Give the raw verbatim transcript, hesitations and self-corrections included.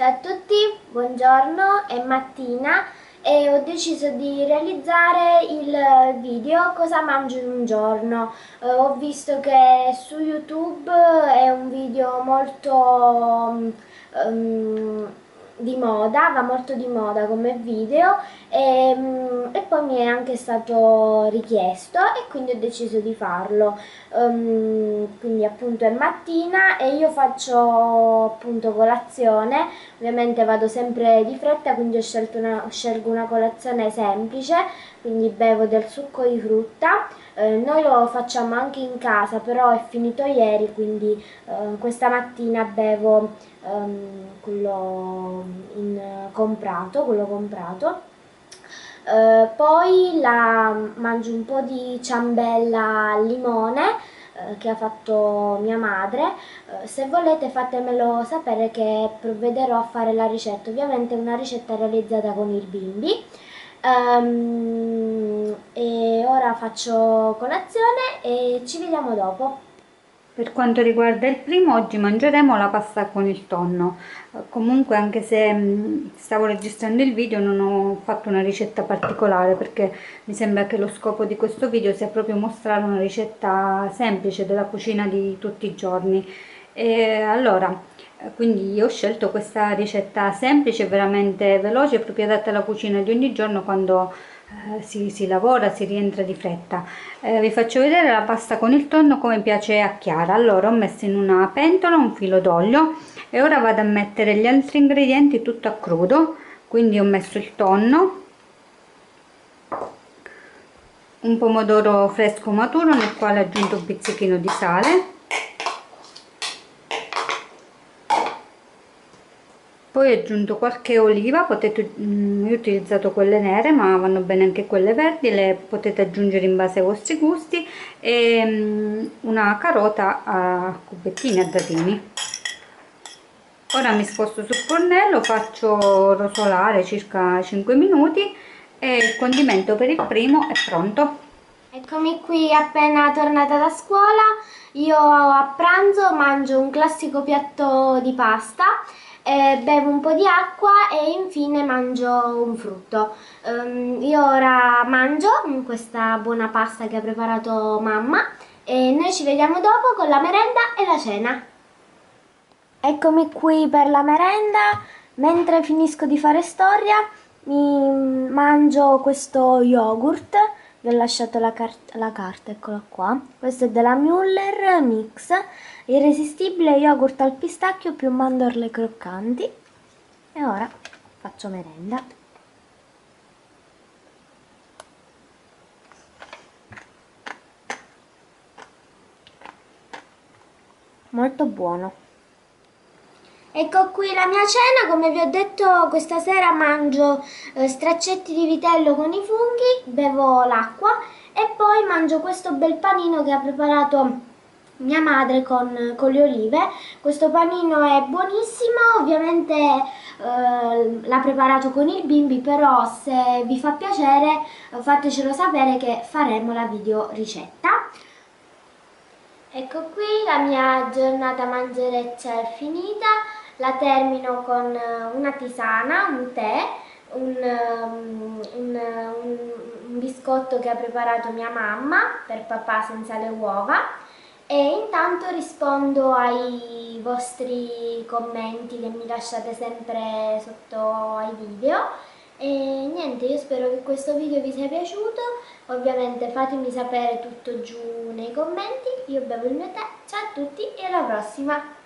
Ciao a tutti, buongiorno, è mattina e ho deciso di realizzare il video Cosa mangio in un giorno. Eh, ho visto che su YouTube è un video molto um, di moda, va molto di moda come video e, um, e poi mi è anche stato richiesto e quindi ho deciso di farlo. Um, quindi appunto è mattina e io faccio appunto colazione, ovviamente vado sempre di fretta, quindi ho scelto una, scelgo una colazione semplice, quindi bevo del succo di frutta. Eh, noi lo facciamo anche in casa, però è finito ieri, quindi eh, questa mattina bevo ehm, quello in, comprato, quello comprato. Eh, poi la, mangio un po' di ciambella al limone eh, che ha fatto mia madre. Eh, se volete fatemelo sapere che provvederò a fare la ricetta, ovviamente è una ricetta realizzata con il bimbi. Um, e ora faccio colazione e ci vediamo dopo. Per quanto riguarda il primo, oggi mangeremo la pasta con il tonno. Comunque, anche se stavo registrando il video, non ho fatto una ricetta particolare, perché mi sembra che lo scopo di questo video sia proprio mostrare una ricetta semplice della cucina di tutti i giorni. E allora, quindi io ho scelto questa ricetta semplice, veramente veloce, proprio adatta alla cucina di ogni giorno quando Si, si lavora, si rientra di fretta. Eh, vi faccio vedere la pasta con il tonno come piace a Chiara. Allora, ho messo in una pentola un filo d'olio e ora vado a mettere gli altri ingredienti tutto a crudo. Quindi ho messo il tonno, un pomodoro fresco maturo nel quale ho aggiunto un pizzichino di sale, poi ho aggiunto qualche oliva, potete, mh, io ho utilizzato quelle nere ma vanno bene anche quelle verdi, le potete aggiungere in base ai vostri gusti, e mh, una carota a cubettini, a dadini. Ora mi sposto sul fornello, faccio rosolare circa cinque minuti e il condimento per il primo è pronto. Eccomi qui appena tornata da scuola. Io a pranzo mangio un classico piatto di pasta, Eh, bevo un po' di acqua e infine mangio un frutto. Um, io ora mangio questa buona pasta che ha preparato mamma e noi ci vediamo dopo con la merenda e la cena. Eccomi qui per la merenda. Mentre finisco di fare storia mi mangio questo yogurt, vi ho lasciato la, car la carta, eccola qua. Questo è della Müller Mix, irresistibile yogurt al pistacchio più mandorle croccanti. E ora faccio merenda. Molto buono. Ecco qui la mia cena. Come vi ho detto, questa sera mangio eh, straccetti di vitello con i funghi, bevo l'acqua e poi mangio questo bel panino che ha preparato mia madre con, con le olive. Questo panino è buonissimo, ovviamente eh, l'ha preparato con il bimbi, però se vi fa piacere fatecelo sapere che faremo la video ricetta. Ecco qui la mia giornata mangereccia è finita, la termino con una tisana, un tè, un, um, un, un, un biscotto che ha preparato mia mamma per papà senza le uova. E intanto rispondo ai vostri commenti che mi lasciate sempre sotto ai video. E niente, io spero che questo video vi sia piaciuto. Ovviamente fatemi sapere tutto giù nei commenti. Io bevo il mio tè. Ciao a tutti e alla prossima!